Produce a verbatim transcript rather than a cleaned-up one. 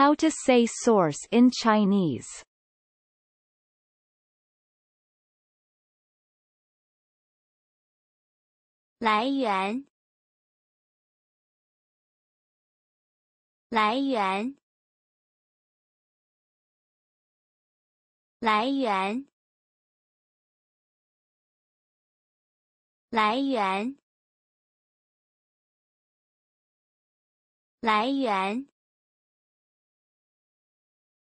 How to say source in Chinese. Lai yuan. Lai yuan. Lai yuan. Lai yuan. Lai yuan.